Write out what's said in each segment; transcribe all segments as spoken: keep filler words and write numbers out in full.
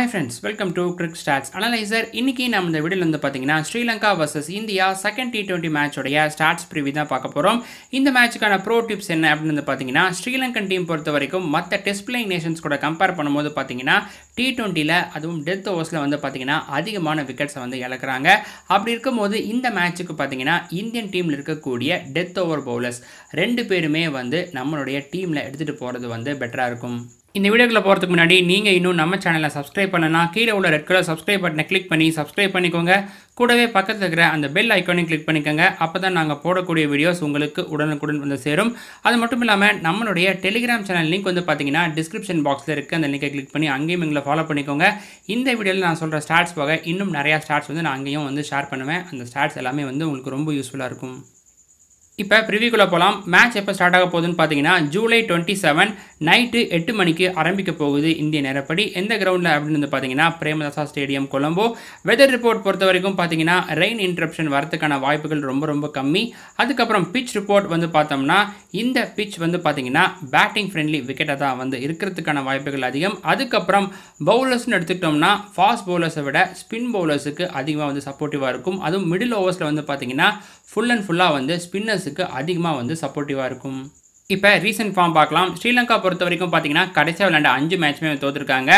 Hi friends, welcome to Cricket Stats Analyzer. இன்னைக்கு நம்ம இந்த வீடியோல வந்து பாத்தீங்கன்னா Sri Lanka vs India second T twenty மேட்சோட ஸ்டாட்ஸ் ப்ரீவியூ தான் பார்க்க போறோம். இந்த மேட்சுக்கான ப்ரோ டிப்ஸ் என்ன அப்படினு வந்து பாத்தீங்கன்னா ஸ்ரீலங்கன் டீம் பொறுத்த வரைக்கும் மற்ற டெஸ்ட் பிளேயிங் நேஷன்ஸ் கூட கம்பேர் பண்ணும்போது பாத்தீங்கன்னா டி ட்வென்டில அதுவும் டெத் ஓவர்ஸ்ல வந்து பாத்தீங்கன்னா அதிகமான விக்கெட்ஸை வந்து இழக்கறாங்க. அப்படி இருக்கும்போது இந்த மேட்சுக்கு பாத்தீங்கன்னா இந்தியன் டீம்ல இருக்கக்கூடிய டெத் ஓவர் பவுலர்ஸ் ரெண்டு பேருமே வந்து நம்மளுடைய டீம்ல எடுத்துட்டு போறது வந்து பெட்டரா இருக்கும். இந்த வீடியோக்குள்ள போகிறதுக்கு முன்னாடி நீங்கள் இன்னும் நம்ம சேனலை சப்ஸ்கிரைப் பண்ணனா கீழே உள்ள ரெட் கலர் சப்ஸ்கிரைப் பட்டனை கிளிக் பண்ணி சப்ஸ்கிரைப் பண்ணிக்கோங்க. கூடவே பக்கத்தில் இருக்கிற அந்த பெல் ஐக்கானையும் கிளிக் பண்ணிக்கோங்க. அப்போ தான் நாங்கள் போடக்கூடிய வீடியோஸ் உங்களுக்கு உடனுக்குடன் வந்து சேரும். அது மட்டும் இல்லாமல் நம்மளுடைய டெலிகிராம் சேனல் லிங்க் வந்து பார்த்தீங்கன்னா டிஸ்கிரிப்ஷன் பாக்ஸில் இருக்குது. அந்த லிங்கை கிளிக் பண்ணி அங்கேயும் எங்களை ஃபாலோ பண்ணிக்கோங்க. இந்த வீடியோவில் நான் சொல்கிற ஸ்டாட்ஸ் போக இன்னும் நிறையா ஸ்டாட்ஸ் வந்து நான் அங்கேயும் வந்து ஷேர் பண்ணுவேன். அந்த ஸ்டாட்ஸ் எல்லாமே வந்து உங்களுக்கு ரொம்ப யூஸ்ஃபுல்லாக இருக்கும். இப்போ ப்ரிவியூக்குள்ளே போகலாம். மேட்ச் எப்போ ஸ்டார்ட் ஆக போகுதுன்னு பார்த்தீங்கன்னா ஜூலை டுவெண்ட்டி செவன் நைட்டு எட்டு மணிக்கு ஆரம்பிக்க போகுது இந்திய நேரப்படி. எந்த கிரவுண்டில் அப்படின்னு வந்து பார்த்தீங்கன்னா Premadasa stadium, Colombo. Weather report பொறுத்த வரைக்கும் பார்த்தீங்கன்னா ரெயின் இன்டரப்ஷன் வரதுக்கான வாய்ப்புகள் ரொம்ப ரொம்ப கம்மி. அதுக்கப்புறம் பிச் ரிப்போர்ட் வந்து பார்த்தோம்னா இந்த பிச் வந்து பார்த்தீங்கன்னா பேட்டிங் ஃப்ரெண்ட்லி விக்கெட்டாக தான் வந்து இருக்கிறதுக்கான வாய்ப்புகள் அதிகம். அதுக்கப்புறம் பவுலர்ஸ்னு எடுத்துக்கிட்டோம்னா ஃபாஸ்ட் பவுலர்ஸை விட ஸ்பின் பவுலர்ஸுக்கு அதிகமாக வந்து சப்போர்ட்டிவாக இருக்கும். அதுவும் மிடில் ஓவர்ஸில் வந்து பார்த்தீங்கன்னா ஃபுல் அண்ட் ஃபுல்லாக வந்து ஸ்பின்னர்ஸுக்கு அதிகமாக வந்து சப்போர்ட்டிவாக இருக்கும். இப்போ ரீசெண்ட் ஃபார்ம் பார்க்கலாம். ஸ்ரீலங்கா பொறுத்த வரைக்கும் பார்த்தீங்கன்னா கடைசியாக விளையாண்ட அஞ்சு மேட்ச்மே தோற்றுருக்காங்க.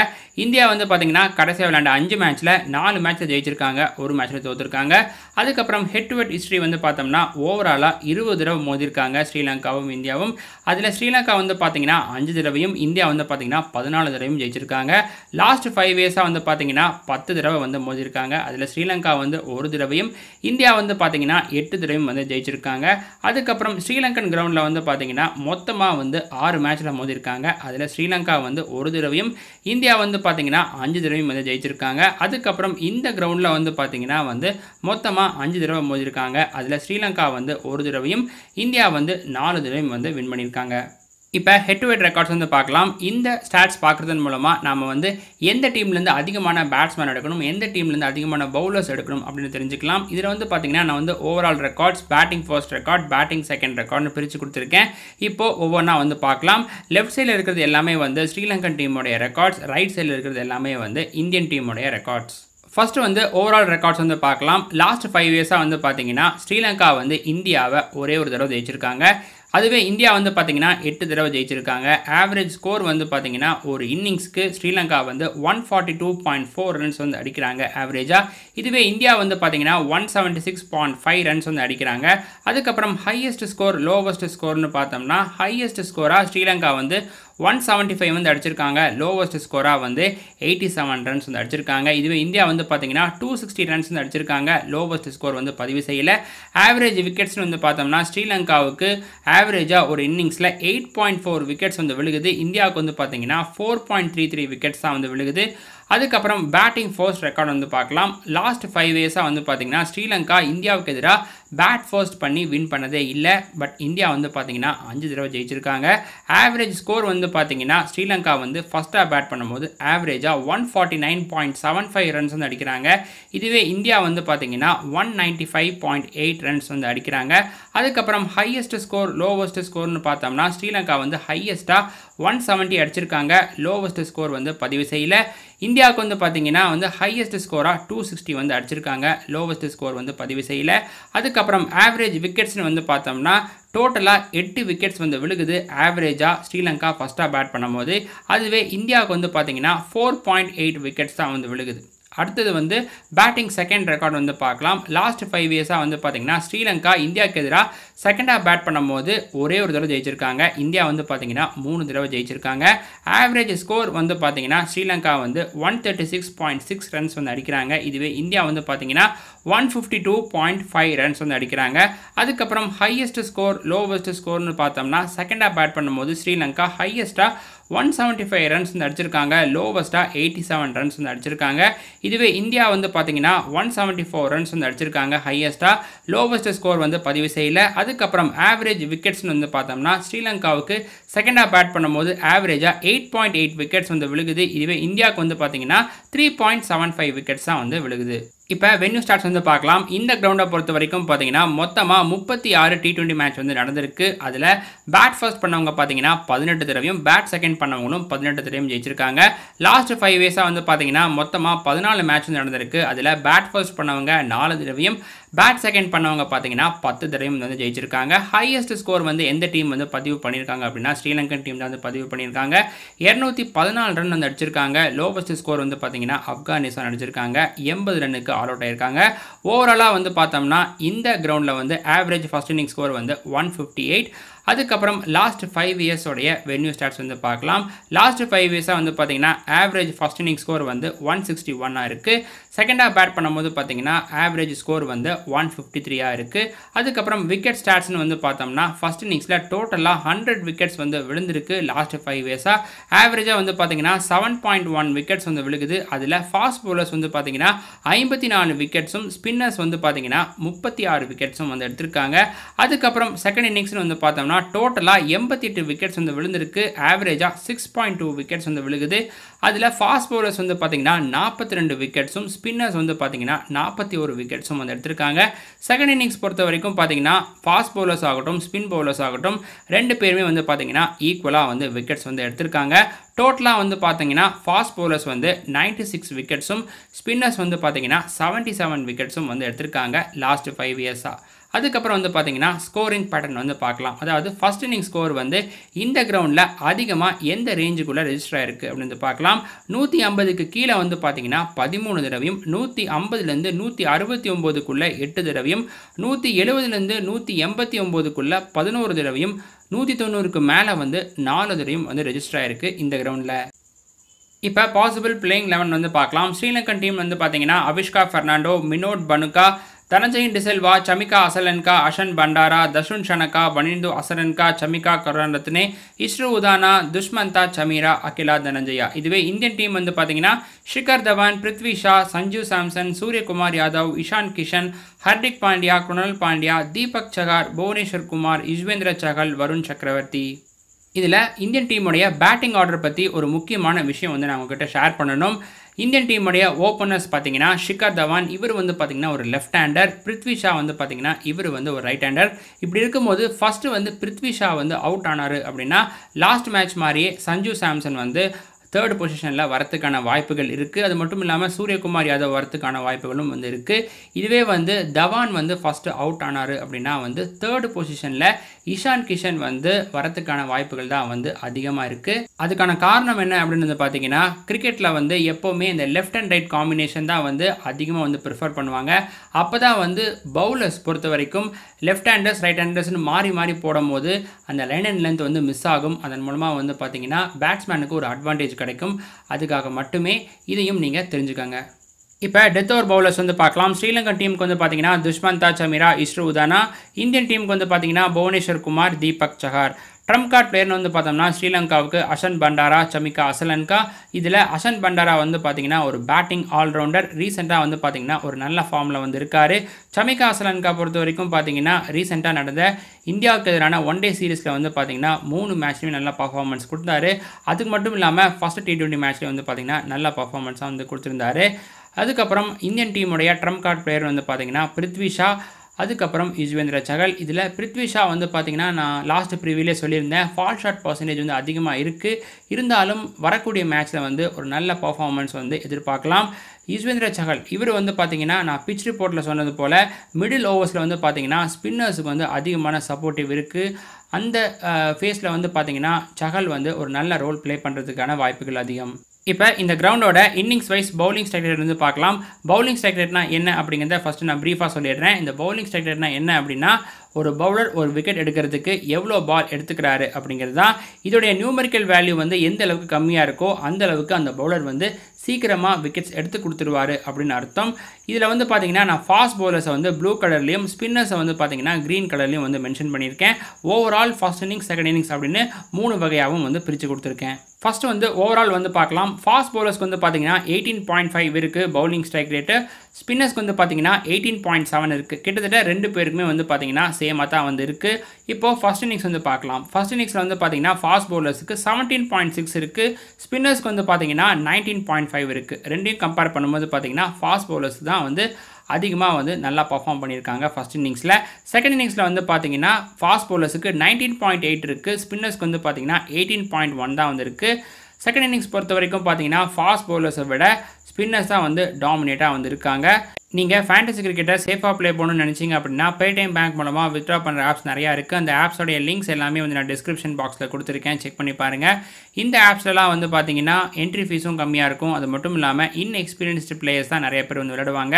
இந்தியா வந்து பார்த்தீங்கன்னா கடைசியாக விளையாண்ட அஞ்சு மேட்ச்சில் நாலு மேட்ச்சில் ஜெயிச்சிருக்காங்க, ஒரு மேட்ச்சில் தோற்றுருக்காங்க. அதுக்கப்புறம் ஹெட் டு ஹெட் ஹிஸ்ட்ரி வந்து பார்த்தோம்னா ஓவராலாக இருபது தடவை மோதிருக்காங்க ஸ்ரீலங்காவும் இந்தியாவும். அதில் ஸ்ரீலங்கா வந்து பார்த்தீங்கன்னா அஞ்சு தடவையும் இந்தியா வந்து பார்த்தீங்கன்னா பதினாலு தடவையும் ஜெயிச்சிருக்காங்க. லாஸ்ட் ஃபைவ் இயர்ஸாக வந்து பார்த்தீங்கன்னா பத்து தடவை வந்து மோதிருக்காங்க. அதில் ஸ்ரீலங்கா வந்து ஒரு தடவையும் இந்தியா வந்து பார்த்தீங்கன்னா எட்டு தடவையும் வந்து ஜெயிச்சிருக்காங்க. அதுக்கப்புறம் ஸ்ரீலங்கன் கிரவுண்டில் வந்து பார்த்தீங்கன்னா மொத்தமாக வந்து ஆறு மேட்ச்சில் மோதிருக்காங்க. அதில் ஸ்ரீலங்கா வந்து ஒரு தடவையும் இந்தியா வந்து பார்த்தீங்கன்னா அஞ்சு தடவையும் வந்து ஜெயிச்சிருக்காங்க. அதுக்கப்புறம் இந்த கிரவுண்டில் வந்து பார்த்தீங்கன்னா வந்து மொத்தமாக அஞ்சு தடவை மோதிருக்காங்க. அதில் ஸ்ரீலங்கா வந்து ஒரு தடவையும் இந்தியா வந்து நாலு தடவையும் வந்து வின் பண்ணியிருக்காங்க. இப்போ ஹெட் டு ஹெட் ரெக்கார்ட்ஸ் வந்து பார்க்கலாம். இந்த ஸ்டாட்ஸ் பார்க்குறதன் மூலமாக நாம் வந்து எந்த டீம்லேருந்து அதிகமான பேட்ஸ்மேன் எடுக்கணும், எந்த டீம்லேருந்து அதிகமான பவுலர்ஸ் எடுக்கணும் அப்படின்னு தெரிஞ்சுக்கலாம். இதில் வந்து பார்த்திங்கன்னா நான் வந்து overall records, batting first record, batting second ரெக்கார்ட்னு பிரித்து கொடுத்துருக்கேன். இப்போது ஒவ்வொன்றா வந்து பார்க்கலாம். லெஃப்ட் சைடில் இருக்கிறது எல்லாமே வந்து ஸ்ரீலங்கன் டீமுடைய ரெக்கார்ட்ஸ், ரைட் சைடில் இருக்கிறது எல்லாமே வந்து இந்தியன் டீமுடைய ரெக்கார்ட்ஸ். ஃபர்ஸ்ட் வந்து ஓவரால் ரெக்கார்ட்ஸ் வந்து பார்க்கலாம். லாஸ்ட் ஃபைவ் இயர்ஸாக வந்து பார்த்திங்கன்னா ஸ்ரீலங்கா வந்து இந்தியாவை ஒரே ஒரு தடவை ஜெயிச்சிருக்காங்க. அதுவே இந்தியா வந்து பார்த்தீங்கன்னா எட்டு தடவை ஜெயிச்சிருக்காங்க. ஆவரேஜ் ஸ்கோர் வந்து பார்த்தீங்கன்னா ஒரு இன்னிங்ஸ்க்கு ஸ்ரீலங்கா வந்து one forty two point four runs வந்து அடிக்கிறாங்க ஆவரேஜாக. இதுவே இந்தியா வந்து பார்த்தீங்கன்னா one seventy six point five runs வந்து அடிக்கிறாங்க. அதுக்கப்புறம் ஹையஸ்ட் ஸ்கோர் லோவஸ்ட் ஸ்கோர்னு பார்த்தோம்னா ஹையஸ்ட் ஸ்கோராக ஸ்ரீலங்கா வந்து ஒன் செவன்ட்டி ஃபைவ் வந்து அடிச்சிருக்காங்க. லோவஸ்ட் ஸ்கோராக வந்து எயிட்டி செவன் ரன்ஸ் வந்து அடிச்சிருக்காங்க. இதுவே இந்தியா வந்து பார்த்தீங்கன்னா டூ சிக்ஸ்டி ரன்ஸ் வந்து அடிச்சிருக்காங்க. லோவஸ்ட் ஸ்கோர் வந்து பதிவு செய்யலை. ஆவரேஜ் விக்கெட்ஸ்னு வந்து பார்த்தோம்னா ஸ்ரீலங்காவுக்கு ஆவரேஜாக ஒரு இன்னிங்ஸில் எயிட் பாயிண்ட் ஃபோர் விக்கெட்ஸ் வந்து விழுகுது. இந்தியாவுக்கு வந்து பார்த்தீங்கன்னா four point three three wickets தான் வந்து விழுகுது. அதுக்கப்புறம் பேட்டிங் ஃபர்ஸ்ட் ரெக்கார்ட் வந்து பார்க்கலாம். லாஸ்ட் ஃபைவ் இயர்ஸாக வந்து பார்த்தீங்கன்னா ஸ்ரீலங்கா இந்தியாவுக்கு எதிராக பேட் ஃபர்ஸ்ட் பண்ணி வின் பண்ணதே இல்லை. பட் இந்தியா வந்து பார்த்தீங்கன்னா அஞ்சு தடவை ஜெயிச்சிருக்காங்க. ஆவரேஜ் ஸ்கோர் வந்து பார்த்தீங்கன்னா ஸ்ரீலங்கா வந்து ஃபஸ்ட்டாக பேட் பண்ணும்போது ஆவரேஜாக one forty nine point seven five runs வந்து அடிக்கிறாங்க. இதுவே இந்தியா வந்து பார்த்தீங்கன்னா one ninety five point eight runs வந்து அடிக்கிறாங்க. அதுக்கப்புறம் ஹையஸ்ட் ஸ்கோர் லோவஸ்ட் ஸ்கோர்னு பார்த்தோம்னா ஸ்ரீலங்கா வந்து ஹையஸ்ட்டாக ஒன் செவன்ட்டி அடிச்சிருக்காங்க. லோவஸ்ட் ஸ்கோர் வந்து பதிவு செய்யலை. இந்தியாவுக்கு வந்து பார்த்தீங்கன்னா வந்து ஹையஸ்ட் ஸ்கோராக டூ சிக்ஸ்டி வந்து அடிச்சிருக்காங்க. லோவஸ்ட் ஸ்கோர் வந்து பதிவு செய்யலை. அதுக்கப்புறம் ஆவரேஜ் விக்கெட்ஸ்னு வந்து பார்த்தோம்னா டோட்டலாக எட்டு விக்கெட்ஸ் வந்து விழுகுது ஆவரேஜாக ஸ்ரீலங்கா ஃபஸ்ட்டாக பேட் பண்ணும்போது. அதுவே இந்தியாவுக்கு வந்து பார்த்தீங்கன்னா ஃபோர் பாயிண்ட் எயிட் விக்கெட்ஸ் தான் வந்து விழுகுது. அடுத்தது வந்து பேட்டிங் செகண்ட் ரெக்கார்ட் வந்து பார்க்கலாம். லாஸ்ட் ஃபைவ் இயர்ஸாக வந்து பார்த்தீங்கன்னா ஸ்ரீலங்கா இந்தியாவுக்கு எதிராக செகண்டாக பேட் பண்ணும்போது ஒரே ஒரு தடவை ஜெயிச்சிருக்காங்க. இந்தியா வந்து பார்த்தீங்கன்னா மூணு தடவை ஜெயிச்சிருக்காங்க. ஆவரேஜ் ஸ்கோர் வந்து பார்த்தீங்கன்னா ஸ்ரீலங்கா வந்து one thirty six point six runs வந்து அடிக்கிறாங்க. இதுவே இந்தியா வந்து பார்த்தீங்கன்னா one fifty two point five runs வந்து அடிக்கிறாங்க. அதுக்கப்புறம் ஹையஸ்ட் ஸ்கோர் லோவஸ்ட் ஸ்கோர்னு பார்த்தோம்னா செகண்டாக பேட் பண்ணும்போது ஸ்ரீலங்கா ஹையஸ்ட்டாக ஒன் செவன்ட்டி ஃபைவ் ரன்ஸ் வந்து அடிச்சிருக்காங்க. லோவஸ்ட்டாக எயிட்டி செவன் ரன்ஸ் வந்து அடிச்சிருக்காங்க. இதுவே இந்தியா வந்து பார்த்தீங்கன்னா ஒன் செவன்ட்டி ஃபோர் ரன்ஸ் வந்து அடிச்சிருக்காங்க ஹையஸ்ட்டாக. லோவஸ்ட் ஸ்கோர் வந்து பதிவு செய்யலை. அதுக்கப்புறம் ஆவரேஜ் விக்கெட்ஸ்னு வந்து பார்த்தோம்னா ஸ்ரீலங்காவுக்கு second half bat பண்ணும்போது average eight point eight wickets வந்து விழுகுது. இதுவே இந்தியாக்கு வந்து பாத்தீங்கன்னா three point seven five wickets தான் வந்து விழுகுது. இப்போ வென்யூ ஸ்டார்ட்ஸ் வந்து பார்க்கலாம். இந்த கிரவுண்டை பொறுத்த வரைக்கும் பார்த்தீங்கன்னா மொத்தமாக முப்பத்தி ஆறு டி டுவெண்ட்டி மேட்ச் வந்து நடந்திருக்கு. அதில் பேட் ஃபர்ஸ்ட் பண்ணவங்க பார்த்தீங்கன்னா பதினெட்டு தடவையும் பேட் செகண்ட் பண்ணவங்களும் பதினெட்டு தடவையும் ஜெயிச்சிருக்காங்க. லாஸ்ட் ஃபைவ் இயர்ஸாக வந்து பார்த்தீங்கன்னா மொத்தமாக பதினாலு மேட்ச் வந்து நடந்திருக்கு. அதில் பேட் ஃபர்ஸ்ட் பண்ணவங்க நாலு தடவையும் பேட் செகண்ட் பண்ணவங்க பார்த்தீங்கன்னா பத்து தடவையும் வந்து ஜெயிச்சிருக்காங்க. ஹையஸ்ட் ஸ்கோர் வந்து எந்த டீம் வந்து பதிவு பண்ணியிருக்காங்க அப்படின்னா ஸ்ரீலங்கன் டீம் தான் வந்து பதிவு பண்ணியிருக்காங்க. இரநூத்தி பதினாலு ரன் வந்து அடிச்சிருக்காங்க. லோவஸ்ட் ஸ்கோர் வந்து பார்த்தீங்கன்னா ஆப்கானிஸ்தான் அடிச்சிருக்காங்க, எண்பது ரன்னுக்கு ஆல் அவுட் ஆயிருக்காங்க. ஓவராலாக வந்து பார்த்தோம்னா இந்த கிரவுண்டில் வந்து ஆவரேஜ் ஃபர்ஸ்ட் இன்னிங் ஸ்கோர் வந்து ஒன் ஃபிஃப்டி எயிட். அதுக்கப்புறம் லாஸ்ட் ஃபைவ் இயர்ஸோடைய வென்யூ ஸ்டாட்ஸ் வந்து பார்க்கலாம். லாஸ்ட் ஃபைவ் இயர்ஸாக வந்து பார்த்தீங்கன்னா ஆவரேஜ் ஃபர்ஸ்ட் இன்னிங் ஸ்கோர் வந்து ஒன் சிக்ஸ்டி ஒன்னாக இருக்குது. செகண்டாக பேட் பண்ணும்போது பார்த்தீங்கன்னா ஆவரேஜ் ஸ்கோர் வந்து ஒன் ஃபிஃப்டி த்ரீயாக இருக்குது. அதுக்கப்புறம் விக்கெட் ஸ்டாட்ஸ்னு வந்து பார்த்தோம்னா ஃபர்ஸ்ட் இன்னிங்ஸில் டோட்டலாக ஹண்ட்ரட் விக்கெட்ஸ் வந்து விழுந்திருக்கு. லாஸ்ட் ஃபைவ் இயர்ஸாக ஆவரேஜாக வந்து பார்த்தீங்கன்னா செவன் பாயிண்ட் ஒன் விக்கெட்ஸ் வந்து விழுகுது. அதில் ஃபாஸ்ட் பவுலர்ஸ் வந்து பார்த்தீங்கன்னா ஐம்பத்தி நாலு விக்கெட்ஸும் ஸ்பின்னர்ஸ் வந்து பார்த்தீங்கன்னா முப்பத்தி ஆறு விக்கெட்ஸும் வந்து எடுத்திருக்காங்க. அதுக்கப்புறம் செகண்ட் இன்னிங்ஸ்னு வந்து பார்த்தோம்னா டோட்டலாக எண்பத்தி எட்டு விக்கெட்ஸ் வந்து விழுந்திருக்கு. ஆவரேஜாக சிக்ஸ் பாயிண்ட் டூ விக்கெட்ஸ் வந்து விழுகுது. அதில் ஃபாஸ்ட் பவுலர்ஸ் வந்து பார்த்தீங்கன்னா நாற்பத்தி ரெண்டு விக்கெட்ஸும் ஸ்பின்னர்ஸ் வந்து பார்த்தீங்கன்னா நாற்பத்தி ஒரு விக்கெட்ஸும் வந்து எடுத்திருக்காங்க. செகண்ட் இன்னிங்ஸ் பொறுத்த வரைக்கும் பார்த்தீங்கன்னா ஃபாஸ்ட் பவுலர்ஸ் ஆகட்டும் ஸ்பின் பவுலர்ஸ் ஆகட்டும் ரெண்டு பேருமே வந்து பார்த்தீங்கன்னா ஈக்குவலாக வந்து விக்கெட்ஸ் வந்து எடுத்திருக்காங்க. டோட்டலாக வந்து பார்த்தீங்கன்னா ஃபாஸ்ட் பவுலர்ஸ் வந்து நைன்டி சிக்ஸ் விக்கெட்ஸும் ஸ்பின்னர்ஸ் வந்து பார்த்தீங்கன்னா செவன்ட்டி செவன் விக்கெட்ஸும் வந்து எடுத்திருக்காங்க லாஸ்ட் ஃபைவ் இயர்ஸாக. அதுக்கப்புறம் வந்து பார்த்தீங்கன்னா ஸ்கோரிங் பேட்டர்ன் வந்து பார்க்கலாம். அதாவது ஃபர்ஸ்ட் இன்னிங் ஸ்கோர் வந்து இந்த கிரவுண்டில் அதிகமாக எந்த ரேஞ்சுக்குள்ளே ரெஜிஸ்டர் ஆயிருக்கு அப்படின்னு பார்க்கலாம். நூற்றி ஐம்பதுக்கு கீழே வந்து பார்த்தீங்கன்னா பதிமூணு தடவையும், நூற்றி ஐம்பதுலேருந்து நூற்றி அறுபத்தி ஒம்போதுக்குள்ளே எட்டு தடவையும், நூற்றி எழுபதுலேருந்து நூற்றி எண்பத்தி ஒம்போதுக்குள்ளே பதினோரு தடவையும், நூற்றி தொண்ணூறுக்கு மேலே வந்து நாலு தடவையும் வந்து ரெஜிஸ்டர் ஆயிருக்கு இந்த கிரவுண்டில். இப்போ பாசிபிள் பிளேயிங் லெவன் வந்து பார்க்கலாம். ஸ்ரீலங்கன் டீம் வந்து பார்த்தீங்கன்னா அவிஷ்கா ஃபெர்னாண்டோ, மினோட் பனுகா, धनंजय डे सिल्वा, चमिका असलनका, अशन भंडारा, दसुन शनका, वनिंदु हसरंगा, चमिका करुणारत्ने, इसरू उदाना, दुष्मंथा चमीरा, अकिला धनंजया. இதுவே இந்தியன் டீம் வந்து பார்த்தீங்கன்னா शिखर धवन, पृथ्वी शाह, संजू सैमसन, सूर्य कुमार यादव, ईशान किशन, हार्दिक पांड्या, कृणाल पांड्या, दीपक चहर, भुवनेश्वर कुमार, युजवेंद्र चहल, वरुण चक्रवर्ती. இதில் இந்தியன் டீமுடைய பேட்டிங் ஆர்டர் பற்றி ஒரு முக்கியமான விஷயம் வந்து நான் உங்ககிட்ட ஷேர் பண்ணணும். இந்தியன் டீமுடைய ஓப்பனர்ஸ் பார்த்தீங்கன்னா ஷிகர் தவான் இவர் வந்து பார்த்தீங்கன்னா ஒரு லெஃப்ட் ஹேண்டர், பிருத்வி ஷா வந்து பார்த்தீங்கன்னா இவர் வந்து ஒரு ரைட் ஹேண்டர். இப்படி இருக்கும்போது ஃபஸ்ட்டு வந்து பிருத்வி ஷா வந்து அவுட் ஆனார் அப்படின்னா லாஸ்ட் மேட்ச் மாதிரியே சஞ்சு சாம்சன் வந்து தேர்ட் பொசிஷனில் வரத்துக்கான வாய்ப்புகள் இருக்குது. அது மட்டும் இல்லாமல் சூரியகுமார் யாதவ் வரத்துக்கான வாய்ப்புகளும் வந்து இருக்குது. இதுவே வந்து தவான் வந்து ஃபஸ்ட்டு அவுட் ஆனார் அப்படின்னா வந்து தேர்டு பொசிஷனில் இஷான் கிஷன் வந்து வரத்துக்கான வாய்ப்புகள் தான் வந்து அதிகமாக இருக்குது. அதுக்கான காரணம் என்ன அப்படின்னு வந்து பார்த்தீங்கன்னா கிரிக்கெட்டில் வந்து எப்போவுமே இந்த லெஃப்ட் அண்ட் ரைட் காம்பினேஷன் தான் வந்து அதிகமாக வந்து ப்ரிஃபர் பண்ணுவாங்க. அப்போ தான் வந்து பவுலர்ஸ் பொறுத்த வரைக்கும் லெஃப்ட் ஹேண்டர்ஸ் ரைட் ஹேண்டர்ஸ்னு மாறி மாறி போடும் போது அந்த லைன் அண்ட் லென்த் வந்து மிஸ் ஆகும். அதன் மூலமாக வந்து பார்த்தீங்கன்னா பேட்ஸ்மேனுக்கு ஒரு அட்வான்டேஜ் கிடைக்கும். அதுக்காக மட்டுமே இதையும் நீங்க தெரிஞ்சுக்கங்க. இப்போ டெத் ஓவர் பவுலர்ஸ் வந்து பார்க்கலாம். ஸ்ரீலங்கன் டீமுக்கு வந்து பார்த்தீங்கன்னா துஷ்மந்தா சமீரா, இஸ்ரு உதானா. இந்தியன் டீமுக்கு வந்து பார்த்தீங்கன்னா புவனேஸ்வர் குமார், தீபக் சஹார். ட்ரம்ப் கார்ட் பிளேயர்னு வந்து பார்த்தோம்னா ஸ்ரீலங்காவுக்கு அஷன் பண்டாரா, சமிகா அசலன்கா. இதில் அஷன் பண்டாரா வந்து பார்த்தீங்கன்னா ஒரு பேட்டிங் ஆல்ரவுண்டர், ரீசெண்டாக வந்து பார்த்தீங்கன்னா ஒரு நல்ல ஃபார்மில் வந்து இருக்கார். சமிகா அசலன்கா பொறுத்த வரைக்கும் பார்த்தீங்கன்னா ரீசெண்டாக நடந்த இந்தியாவுக்கு எதிரான ஒன் டே சீரீஸில் வந்து பார்த்தீங்கன்னா மூணு மேட்ச்லேயும் நல்ல பர்ஃபார்மன்ஸ் கொடுத்தாரு. அதுக்கு மட்டும் இல்லாமல் ஃபஸ்ட்டு டி டுவெண்ட்டி மேட்ச்லேயும் வந்து பார்த்தீங்கன்னா நல்ல பர்ஃபார்மன்ஸாக வந்து கொடுத்துருந்தாரு. அதுக்கப்புறம் இந்தியன் டீமுடைய ட்ரம்ப் கார்ட் பிளேயர் வந்து பார்த்தீங்கன்னா பிருத்வி ஷா, அதுக்கப்புறம் யுஜ்வேந்திர சகல். இதில் பிருத்வி ஷா வந்து பார்த்தீங்கன்னா நான் லாஸ்ட் ப்ரீவியூலே சொல்லியிருந்தேன் ஃபால் ஷாட் பர்சன்டேஜ் வந்து அதிகமாக இருக்குது. இருந்தாலும் வரக்கூடிய மேட்ச்சில் வந்து ஒரு நல்ல பர்ஃபார்மன்ஸ் வந்து எதிர்பார்க்கலாம். யுஜ்வேந்திர சகல் இவர் வந்து பார்த்தீங்கன்னா நான் பிச் ரிப்போர்ட்டில் சொன்னது போல் மிடில் ஓவர்ஸில் வந்து பார்த்தீங்கன்னா ஸ்பின்னர்ஸுக்கு வந்து அதிகமான சப்போர்ட்டிவ் இருக்குது. அந்த ஃபேஸில் வந்து பார்த்தீங்கன்னா சகல் வந்து ஒரு நல்ல ரோல் ப்ளே பண்ணுறதுக்கான வாய்ப்புகள் அதிகம். இப்போ இந்த கிரவுண்டோட innings wise bowling strike rate வந்து பார்க்கலாம். பவுலிங் ஸ்ட்ரைக் ரேட்னா என்ன அப்படிங்கிறத ஃபஸ்ட்டு நான் ப்ரீஃபாக சொல்லிடுறேன். இந்த பவுலிங் ஸ்ட்ரைக் ரேட்னா என்ன அப்படின்னா ஒரு பவுலர் ஒரு விக்கெட் எடுக்கிறதுக்கு எவ்வளோ பால் எடுத்துக்கிறாரு அப்படிங்கிறது தான். இதோடைய நியூமரிக்கல் வேல்யூ வந்து எந்த அளவுக்கு கம்மியாக இருக்கோ அந்த அளவுக்கு அந்த பவுலர் வந்து சீக்கிரமாக விக்கெட்ஸ் எடுத்து கொடுத்துருவார் அப்படின்னு அர்த்தம். இதில் வந்து பார்த்தீங்கன்னா நான் ஃபாஸ்ட் பவுலர்ஸை வந்து ப்ளூ கலர்லேயும் ஸ்பின்னர்ஸை வந்து பார்த்தீங்கன்னா க்ரீன் கலர்லேயும் வந்து மென்ஷன் பண்ணியிருக்கேன். Overall first innings second innings அப்படின்னு மூணு வகையாகவும் வந்து பிரித்து கொடுத்துருக்கேன். ஃபஸ்ட்டு வந்து ஓவரால் வந்து பார்க்கலாம். ஃபாஸ்ட் பவுலர்ஸ்க்கு வந்து பார்த்தீங்கன்னா எயிட்டீன் பாயிண்ட் ஃபைவ் இருக்குது பவுலிங் ஸ்ட்ரைக் ரேட்டு. ஸ்பின்னர்ஸ்க்கு வந்து பாத்தீங்கன்னா பதினெட்டு புள்ளி ஏழு இருக்கு. கிட்டத்தட்ட ரெண்டு பேருக்குமே வந்து பாத்தீங்கன்னா சேமா தான் வந்து இருக்கு. இப்போ ஃபர்ஸ்ட் இன்னிங்ஸ் வந்து பார்க்கலாம். ஃபர்ஸ்ட் இன்னிங்ஸ்ல வந்து பாத்தீங்கன்னா ஃபாஸ்ட் பவுலர்ஸ்க்கு பதினெட்டு புள்ளி ஆறு இருக்கு, ஸ்பின்னர்ஸ்க்கு வந்து பாத்தீங்கன்னா பத்தொன்பது புள்ளி ஐந்து இருக்கு. ரெண்டையும் கம்பேர் பண்ணும்போது பாத்தீங்கன்னா ஃபாஸ்ட் பவுலர்ஸ் தான் வந்து அதிகமாக வந்து நல்லா பர்ஃபார்ம் பண்ணியிருக்காங்க ஃபர்ஸ்ட் இன்னிங்ஸில். செகண்ட் இன்னிங்ஸில் வந்து பார்த்தீங்கன்னா ஃபாஸ்ட் பவுலர்ஸுக்கு நைன்டீன் பாயிண்ட் எயிட் இருக்குது, ஸ்பின்னர்ஸ்க்கு வந்து பார்த்தீங்கன்னா எயிட்டீன் பாயிண்ட் ஒன் தான் வந்துருக்கு. செகண்ட் இன்னிங்ஸ் பொறுத்த வரைக்கும் பார்த்தீங்கன்னா ஃபாஸ்ட் பவுலர்ஸை விட ஸ்பின்னர்ஸ் தான் வந்து டாமினேட்டாக வந்திருக்காங்க. நீங்கள் ஃபேண்டசி கிரிக்கெட்டை சேஃபாக ப்ளே பண்ணணும்னு நினச்சிங்க அப்படின்னா பேடிஎம் பேங்க் மூலமாக வித்ட்ரா பண்ணுற ஆப்ஸ் நிறையா இருக்குது. அந்த ஆப்ஸோடைய லிங்க்ஸ் எல்லாமே வந்து நான் டிஸ்கிரிப்ஷன் பாக்ஸில் கொடுத்துருக்கேன், செக் பண்ணி பாருங்கள். இந்த ஆப்ஸ்லாம் வந்து பார்த்தீங்கன்னா என்ட்ரி ஃபீஸும் கம்மியாக இருக்கும். அது மட்டும் இல்லாமல் இன்எக்ஸ்பீரியன்ஸ்டு பிளேயர்ஸ் தான் நிறைய பேர் வந்து விளையாடுவாங்க.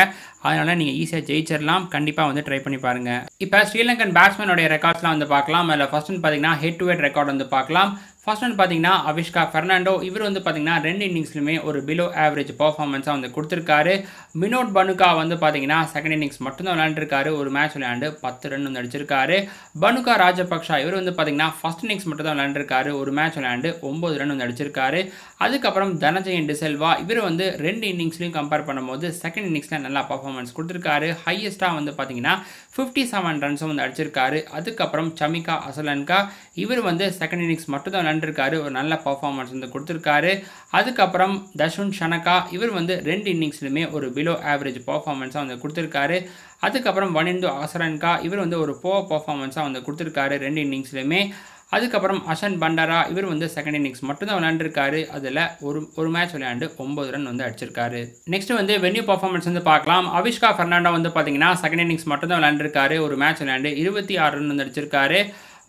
அதனால் நீங்கள் ஈஸியாக ஜெயிச்சிடலாம். கண்டிப்பாக வந்து ட்ரை பண்ணி பாருங்கள். இப்போ ஸ்ரீலங்கன் பேட்ஸ்மேனுடைய ரெக்கார்ட்ஸ்லாம் வந்து பார்க்கலாம். அதில் ஃபர்ஸ்ட் பார்த்தீங்கன்னா ஹெட் டு ஹெட் ரெக்கார்ட் வந்து பார்க்கலாம். ஃபர்ஸ்ட் ஒன் பார்த்தீங்கன்னா அவிஷ்கா ஃபெர்னாண்டோ. இவர் வந்து பார்த்தீங்கன்னா ரெண்டு இன்னிங்ஸ்லையுமே ஒரு பிலோ ஆவரேஜ் பர்ஃபார்மன்ஸாக வந்து கொடுத்துருக்காரு. மினோட் பனுகா வந்து பார்த்தீங்கன்னா செகண்ட் இன்னிங்ஸ் மட்டும்தான் விளையாண்டுருக்காரு, ஒரு மேட்ச் விளையாண்டு பத்து ரன் வந்து அடிச்சிருக்காரு. பனுகா ராஜபக்ஷா இவர் வந்து பார்த்தீங்கன்னா ஃபர்ஸ்ட் இன்னிங்ஸ் மட்டும் தான் விளையாண்டுருக்காரு, ஒரு மேட்ச் விளையாண்டு ஒம்பது ரன் வந்து அடிச்சிருக்காரு. அதுக்கப்புறம் தனஞ்சயன் டி சில்வா இவர் வந்து ரெண்டு இன்னிங்ஸ்லையும் கம்பேர் பண்ணும்போது செகண்ட் இன்னிங்ஸில் நல்லா பர்ஃபார்மன்ஸ் கொடுத்துருக்காரு. ஹையஸ்ட்டாக வந்து பார்த்தீங்கன்னா ஃபிஃப்டி செவன் ரன்ஸும் வந்து அடிச்சிருக்காரு. அதுக்கப்புறம் சமிகா அசலன்கா இவர் வந்து செகண்ட் இன்னிங்ஸ் மட்டும் தான் இருக்காரு, ஒரு நல்ல பர்ஃபார்மன்ஸ் வந்து கொடுத்திருக்காரு. அதுக்கப்புறம் தசுன் ஷனகா இவர் வந்து ரெண்டு இன்னிங்ஸ்லுமே ஒரு பிலோ ஆவரேஜ் பர்ஃபார்மன்ஸாக வந்து கொடுத்திருக்காரு. அதுக்கப்புறம் வனிந்து ஹசரங்கா இவர் வந்து ஒரு போர் பர்ஃபார்மன்ஸாக வந்து கொடுத்திருக்காரு ரெண்டு இன்னிங்ஸ்லையுமே. அதுக்கப்புறம் அஷன் பண்டாரா இவர் வந்து செகண்ட் இன்னிங்ஸ் மட்டும்தான் விளையாண்டுருக்காரு, அதில் ஒரு ஒரு மேட்ச் விளையாண்டு ஒம்பது ரன் வந்து அடிச்சிருக்காரு. நெக்ஸ்ட் வந்து வென்யூ பர்ஃபார்மன்ஸ் வந்து பார்க்கலாம். அவிஷ்கா ஃபெர்னாண்டோ வந்து பார்த்தீங்கன்னா செகண்ட் இன்னிங்ஸ் மட்டும்தான் விளையாண்டுருக்காரு, ஒரு மேட்ச் விளையாண்டு இருபத்தி ஆறு ரன் வந்து அடிச்சிருக்காரு.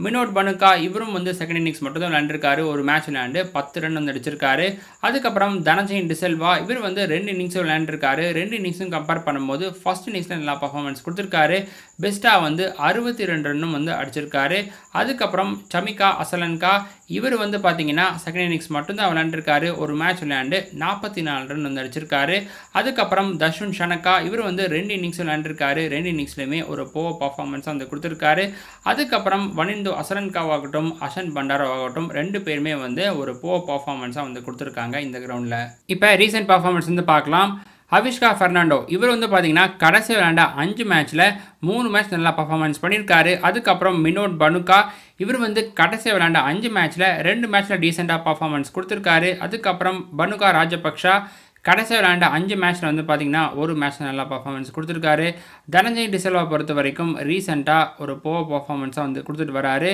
மினோட் பனுகா இவரும் வந்து செகண்ட் இன்னிங்ஸ் மட்டும் தான் விளையாண்டுருக்காரு, ஒரு மேட்ச் விளையாண்டு பத்து ரன் வந்து அடிச்சிருக்காரு. அதுக்கப்புறம் தனஞ்சயன் டி சில்வா இவர் வந்து ரெண்டு இன்னிங்ஸும் விளையாண்டுருக்காரு. ரெண்டு இன்னிங்ஸும் கம்பேர் பண்ணும்போது ஃபர்ஸ்ட் இன்னிங்ஸில் நல்லா பர்ஃபார்மன்ஸ் கொடுத்துருக்காரு, பெஸ்ட்டாக வந்து அறுபத்தி ரெண்டு ரன்னும் வந்து அடிச்சிருக்காரு. அதுக்கப்புறம் சமிகா அசலன்கா இவர் வந்து பார்த்தீங்கன்னா செகண்ட் இன்னிங்ஸ் மட்டும்தான் விளையாண்டுருக்காரு, ஒரு மேட்ச் விளையாண்டு நாற்பத்தி நாலு ரன் வந்து அடிச்சிருக்காரு. அதுக்கப்புறம் தசுன் ஷனகா இவர் வந்து ரெண்டு இன்னிங்ஸ் விளையாண்டுருக்காரு, ரெண்டு இன்னிங்ஸ்லையுமே ஒரு போ பர்ஃபார்மன்ஸாக வந்து கொடுத்துருக்காரு. அதுக்கப்புறம் வனிந்து அசரன்காவாகட்டும் அஷன் பண்டாராவாகட்டும் ரெண்டு பேருமே வந்து ஒரு போ பர்ஃபார்மன்ஸாக வந்து கொடுத்துருக்காங்க இந்த கிரவுண்டில். இப்போ ரீசெண்ட் பர்ஃபார்மன்ஸ் வந்து பார்க்கலாம். அவிஷ்கா ஃபெர்னாண்டோ இவர் வந்து பார்த்தீங்கன்னா கடைசி விளையாண்ட அஞ்சு மேட்ச்சில் மூணு மேட்ச் நல்லா பர்ஃபார்மன்ஸ் பண்ணியிருக்காரு. அதுக்கப்புறம் மினோட் பனுகா இவர் வந்து கடைசி விளையாண்ட அஞ்சு மேட்ச்சில் ரெண்டு மேட்ச்சில் டீசெண்டாக பர்ஃபார்மன்ஸ் கொடுத்துருக்காரு. அதுக்கப்புறம் பனுகா ராஜபக்ஷா கடைசி விளையாண்ட அஞ்சு மேட்ச்சில் வந்து பார்த்திங்கன்னா ஒரு மேட்ச்சில் நல்லா பர்ஃபார்மன்ஸ் கொடுத்துருக்காரு. தனஞ்சய் டி சில்வா பொறுத்த வரைக்கும் ரீசெண்டாக ஒரு போ பர்ஃபார்மன்ஸாக வந்து கொடுத்துட்டு வராரு.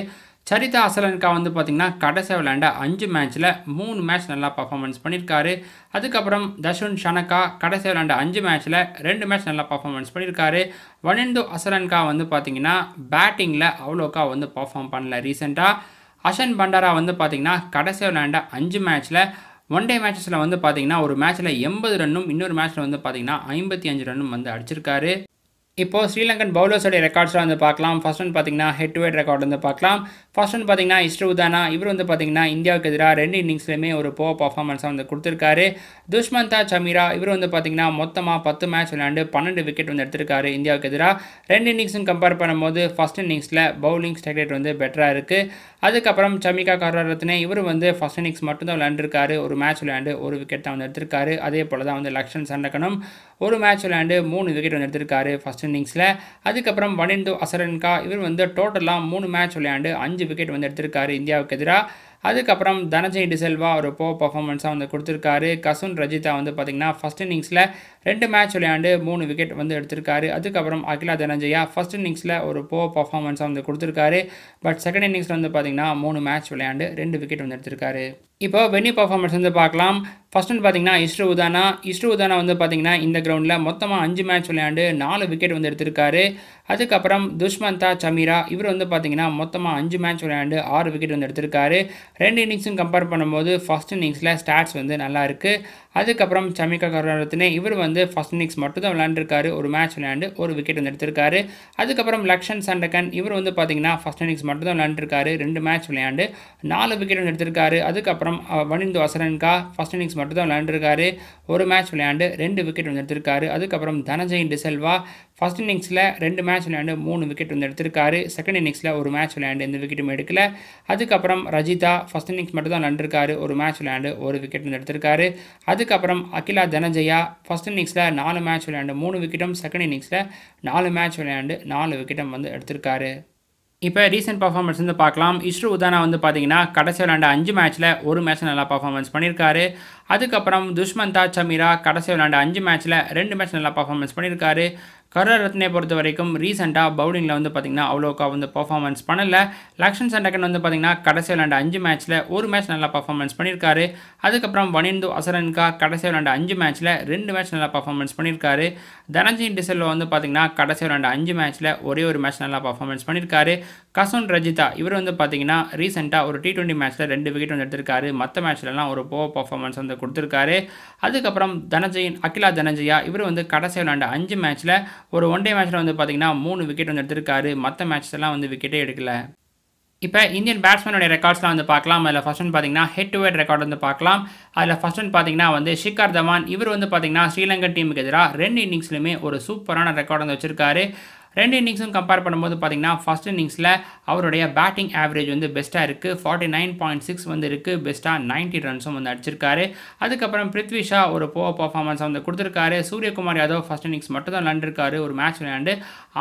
சரிதா அசலன்கா வந்து பார்த்திங்கன்னா கடைசி விளையாண்ட அஞ்சு மேட்ச்சில் மூணு மேட்ச் நல்லா பர்ஃபார்மன்ஸ் பண்ணியிருக்காரு. அதுக்கப்புறம் தசுன் ஷனகா கடைசி விளையாண்ட அஞ்சு மேட்ச்சில் ரெண்டு மேட்ச் நல்லா பர்ஃபார்மன்ஸ் பண்ணியிருக்காரு. வனிந்து ஹசரங்கா வந்து பார்த்திங்கன்னா பேட்டிங்கில் அவ்வளோக்கா வந்து பர்ஃபார்ம் பண்ணல ரீசெண்டாக. அஷன் பண்டாரா வந்து பார்த்திங்கன்னா கடைசி விளையாண்ட அஞ்சு மேட்ச்சில் ஒன் டே மேட்சஸில் வந்து பார்த்தீங்கன்னா ஒரு மேட்ச்சில் எண்பது ரன்னும் இன்னொரு மேட்ச்சில் வந்து பார்த்தீங்கன்னா ஐம்பத்தி அஞ்சு ரன்னும் வந்து அடிச்சிருக்காரு. இப்போது ஸ்ரீலங்கன் பவுலர்ஸோடைய ரெக்கார்ட்ஸில் வந்து பார்க்கலாம். ஃபர்ஸ்ட் ஒன் பார்த்தீங்கன்னா ஹெட் டு ஹெட் ரெக்கார்ட் வந்து பார்க்கலாம். ஃபர்ஸ்ட் ஒன் பார்த்தீங்கன்னா இஸ்ரு உதானா இவர் வந்து பார்த்தீங்கன்னா இந்தியாவுக்கு எதிராக ரெண்டு இன்னிங்ஸ்லையுமே ஒரு போ பர்ஃபார்மன்ஸாக வந்து கொடுத்துருக்காரு. துஷ்மந்தா சமீரா இவர் வந்து பார்த்தீங்கன்னா மொத்தமாக பத்து மேட்ச் விளையாண்டு பன்னெண்டு விக்கெட் வந்து எடுத்திருக்காரு இந்தியாவுக்கு எதிராக. ரெண்டு இன்னிங்ஸும் கம்பேர் பண்ணும்போது ஃபர்ஸ்ட் இன்னிங்ஸில் பவுலிங் ஸ்ட்ரைக் ரேட் வந்து பெட்டராக இருக்குது. அதுக்கப்புறம் சமிகா கருணாரத்னே இவர் வந்து ஃபர்ஸ்ட் இன்னிங்ஸ் மட்டும்தான் விளையாண்டுருக்காரு, ஒரு மேட்ச் விளையாண்டு ஒரு விக்கெட் தான் வந்து எடுத்திருக்காரு. அதே போல் தான் வந்து லக்ஷன் சண்டகனும் ஒரு மேட்ச் விளையாண்டு மூணு விக்கெட் வந்து எடுத்திருக்காரு ஃபர்ஸ்ட் இன்னிங்ஸில். அதுக்கப்புறம் வனிந்து ஹசரங்கா இவர் வந்து டோட்டலாக மூணு மேட்ச் விளையாண்டு அஞ்சு விக்கெட் வந்து எடுத்திருக்காரு இந்தியாவுக்கு எதிராக. அதுக்கப்புறம் தனஞ்சய் டி சில்வா ஒரு போ பர்ஃபார்மன்ஸாக வந்து கொடுத்துருக்காரு. கசுன் ரஜிதா வந்து பார்த்திங்கன்னா ஃபர்ஸ்ட் இன்னிங்ஸில் ரெண்டு மேட்ச் விளையாண்டு மூணு விக்கெட் வந்து எடுத்திருக்காரு. அதுக்கப்புறம் அகிலா தனஞ்சயா ஃபர்ஸ்ட் இன்னிங்ஸில் ஒரு போ பர்ஃபார்மன்ஸாக வந்து கொடுத்துருக்காரு. பட் செகண்ட் இன்னிங்ஸில் வந்து பார்த்திங்கன்னா மூணு மேட்ச் விளையாண்டு ரெண்டு விக்கெட் வந்து எடுத்திருக்காரு. இப்போ வென்யூ பர்ஃபார்மன்ஸ் வந்து பார்க்கலாம். ஃபர்ஸ்ட் ஒன் பார்த்திங்கன்னா இஸ்ரு உதானா இஸ்ரு உதானா வந்து பார்த்திங்கன்னா இந்த கிரவுண்டில் மொத்தமாக அஞ்சு மேட்ச் விளையாண்டு நாலு விக்கெட் வந்து எடுத்திருக்காரு. அதுக்கப்புறம் துஷ்மந்தா சமீரா இவர் வந்து பார்த்திங்கன்னா மொத்தமாக அஞ்சு மேட்ச் விளையாண்டு ஆறு விக்கெட் வந்து எடுத்திருக்காரு. ரெண்டு இன்னிங்ஸும் கம்பேர் பண்ணும்போது ஃபர்ஸ்ட் இன்னிங்ஸில் ஸ்டாட்ஸ் வந்து நல்லா இருக்குது. அதுக்கப்புறம் சமிகா கருணாரத்னே இவர் வந்து ஃபர்ஸ்ட் இன்னிங்ஸ் மட்டும் தான் விளையாண்டுருக்காரு, ஒரு மேட்ச் விளையாண்டு ஒரு விக்கெட் வந்து எடுத்திருக்காரு. அதுக்கப்புறம் லக்ஷன் சண்டகன் இவர் வந்து பார்த்திங்கன்னா ஃபர்ஸ்ட் இன்னிங்ஸ் மட்டும் தான் விளையாண்டுருக்காரு, ரெண்டு மேட்ச் விளையாண்டு நாலு விக்கெட் வந்து எடுத்திருக்காரு. அதுக்கப்புறம் வனிந்து ஹசரங்கா ஃபர்ஸ்ட் இன்னிங்ஸ் மட்டும் தான் விளையாண்டுருக்காரு, ஒரு மேட்ச் விளையாண்டு ரெண்டு விக்கெட் வந்து எடுத்திருக்காரு. அதுக்கப்புறம் தனஞ்சயன் டி சில்வா फर्स्ट इनिंग्स रेंडु मैच विளையாண்டு मूणु विकेट वंदु सेकंड इनिंग्स और मैच विளையாண்டு एंड विकेटुम एडुक्कला अदुक्कपरम रजिता फर्स्ट इनिंग्स मट्टुम तान नंडिरुक्कारु और मैच विளையாண்டு और विकेट वंदु एडुत्तिरुक्कारु अदुक्कपरम Akila Dhananjaya first innings four match विளையாண்டு थ्री विकेटुम सेकंड इनिंग्स फोर मैच विளையாண்டு फोर विकेटुम वंदु एडुत्तिरुक्कारु இப்போ ரீசன்ட் பர்ஃபார்மன்ஸ் வந்து பார்க்கலாம். இஸ்ரு உதானா வந்து பார்த்தீங்கன்னா கடைசி விளையாண்ட அஞ்சு மேட்ச்சில் ஒரு மேட்ச் நல்லா பர்ஃபார்மன்ஸ் பண்ணியிருக்காரு. அதுக்கப்புறம் துஷ்மந்தா சமீரா கடைசி விளையாண்ட அஞ்சு மேட்ச்சில் ரெண்டு மேட்ச் நல்லா பர்ஃபார்மன்ஸ் பண்ணியிருக்காரு. கருணாரத்னே பொறுத்த வரைக்கும் ரீசெண்டாக பவுலிங்கில் வந்து பார்த்திங்கன்னா அவ்வளோக்கா வந்து பர்ஃபார்மன்ஸ் பண்ணலை. லக்ஷன் சண்டகன் வந்து பார்த்திங்கன்னா கடைசி விளையாண்ட அஞ்சு மேட்ச்சில் ஒரு மேட்ச் நல்லா பர்ஃபார்மன்ஸ் பண்ணியிருக்காரு. அதுக்கப்புறம் வனிந்து ஹசரங்கா கடைசி விளையாண்ட அஞ்சு மேட்ச்சில் ரெண்டு மேட்ச் நல்லா பர்ஃபார்மன்ஸ் பண்ணியிருக்காரு. தனஞ்சய டெ சில்வா வந்து பார்த்திங்கன்னா கடைசி விளையாண்ட அஞ்சு மேட்ச்சில் ஒரே ஒரு மேட்ச் நல்லா பர்ஃபார்மன்ஸ் பண்ணியிருக்காரு. கசுன் ரஜிதா இவர் வந்து பார்த்திங்கன்னா ரீசெண்டாக ஒரு டி டுவெண்ட்டி மேட்ச்சில் ரெண்டு விக்கெட் வந்து எடுத்திருக்காரு. மற்ற மேட்ச்லலாம் ஒரு போ பர்ஃபார்மன்ஸ் வந்து கொடுத்துருக்காரு. அதுக்கப்புறம் தனஞ்சயன் அகிலா தனஞ்சயா இவர் வந்து கடைசி விளையாண்ட அஞ்சு மேட்ச்சில் ஒரு ஒன் டே மேட்ச்சில் வந்து பார்த்திங்கன்னா மூணு விக்கெட் வந்து எடுத்திருக்காரு. மற்ற மேட்ச்லாம் வந்து விக்கெட்டே எடுக்கல. இப்போ இந்தியன் பேட்ஸ்மேனுடைய ரெக்கார்ட்ஸ்லாம் வந்து பார்க்கலாம். அதில் ஃபர்ஸ்ட் ஒன் பார்த்திங்கன்னா ஹெட் டு ஹெட் ரெக்கார்டு வந்து பார்க்கலாம். அதில் ஃபர்ஸ்ட் ஒன் பார்த்திங்கன்னா வந்து ஷிகார் தவான் இவர் வந்து பார்த்திங்கன்னா ஸ்ரீலங்கா டீமுக்கு எதிராக ரெண்டு இன்னிங்ஸ்லையுமே ஒரு சூப்பரான ரெக்கார்டு வந்து வச்சுருக்காரு. ரெண்டு இன்னிங்ஸும் கம்பேர் பண்ணும்போது பார்த்திங்கன்னா ஃபஸ்ட் இன்னிங்ஸில் அவருடைய பேட்டிங் ஆவரேஜ் வந்து பெஸ்ட்டாக இருக்குது. ஃபார்ட்டி நைன் பாயிண்ட் சிக்ஸ் வந்து இருக்குது. பெஸ்ட்டாக நைன்ட்டி ரன்ஸும் வந்து அடிச்சிருக்காரு. அதுக்கப்புறம் பிரித்வி ஷா ஒரு போ பர்ஃபார்மன்ஸ் வந்து கொடுத்துருக்காரு. சூரியகுமார் யாதவ் ஃபஸ்ட் இன்னிங்ஸ் மட்டும் தான் விளையாண்டுருக்காரு. ஒரு மேட்ச் விளையாண்டு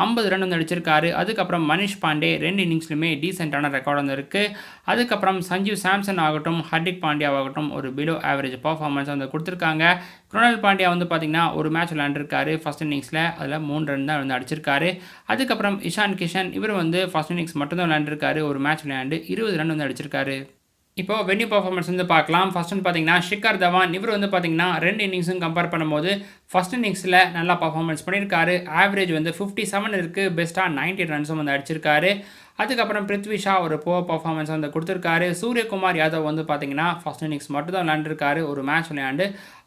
ஐம்பது ரன் வந்து அடிச்சிருக்காரு. அதுக்கப்புறம் மனிஷ் பாண்டே ரெண்டு இன்னிங்ஸ்லையுமே டீசெண்டான ரெக்கார்டு வந்து இருக்குது. அதுக்கப்புறம் சஞ்சு சாம்சன் ஆகட்டும் ஹர்திக் பாண்டியாவாகட்டும் ஒரு பிலோ ஆவரேஜ் பர்ஃபார்மன்ஸ் வந்து கொடுத்துருக்காங்க. குருணால் பாண்டியா வந்து பார்த்திங்கன்னா ஒரு மேட்ச் விளையாண்டுருக்காரு. ஃபஸ்ட் இன்னிங்ஸில் அதில் மூணு ரன் தான் வந்து அடிச்சிருக்காரு. அதுக்கப்புறம் இஷான் கிஷன் இவர் வந்து ஃபர்ஸ்ட் இன்னிங்ஸ் மட்டும்தான் விளையாண்டுருக்காரு. ஒரு மேட்ச் விளையாண்டு இருபது ரன் வந்து அடிச்சிருக்காரு. இப்போ வென்யூ பர்ஃபார்மன்ஸ் வந்து பார்க்கலாம். ஃபர்ஸ்ட் ஒன் பார்த்திங்கன்னா ஷிகர் தவான் இவர் வந்து பார்த்திங்கன்னா ரெண்டு இன்னிங்ஸும் கம்பேர் பண்ணும்போது ஃபஸ்ட் இன்னிங்ஸில் நல்லா பர்ஃபார்மன்ஸ் பண்ணியிருக்காரு. ஆவரேஜ் வந்து ஃபிஃப்டி செவன் இருக்குது. பெஸ்ட்டாக நைன்ட்டி ரன்ஸும் வந்து அடிச்சிருக்காரு. அதுக்கப்புறம் பிரித்வி ஷா ஒரு போ பர்ஃபார்மன்ஸ் வந்து கொடுத்துருக்காரு. சூரியகுமார் யாதவ் வந்து பார்த்திங்கன்னா ஃபர்ஸ்ட் இன்னிங்ஸ் மட்டும் தான் விளையாண்டுருக்காரு. ஒரு மேட்ச் விளையாண்டு